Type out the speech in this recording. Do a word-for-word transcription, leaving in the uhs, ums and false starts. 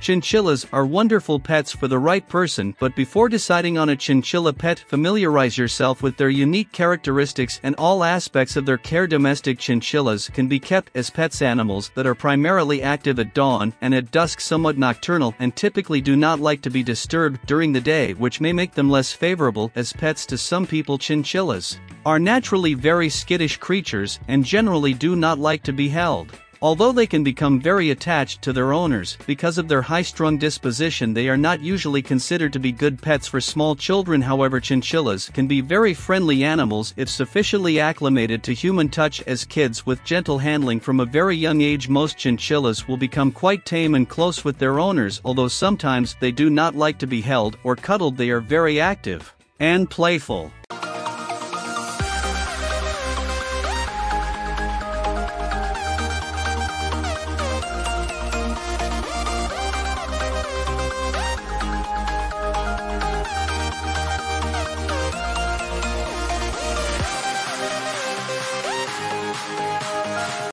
Chinchillas are wonderful pets for the right person, but before deciding on a chinchilla pet, familiarize yourself with their unique characteristics and all aspects of their care. Domestic chinchillas can be kept as pets animals that are primarily active at dawn and at dusk, somewhat nocturnal, and typically do not like to be disturbed during the day, which may make them less favorable as pets to some people. Chinchillas are naturally very skittish creatures and generally do not like to be held. Although they can become very attached to their owners because of their high-strung disposition, they are not usually considered to be good pets for small children. However, chinchillas can be very friendly animals if sufficiently acclimated to human touch as kids with gentle handling from a very young age. Most chinchillas will become quite tame and close with their owners, although sometimes they do not like to be held or cuddled. They are very active and playful.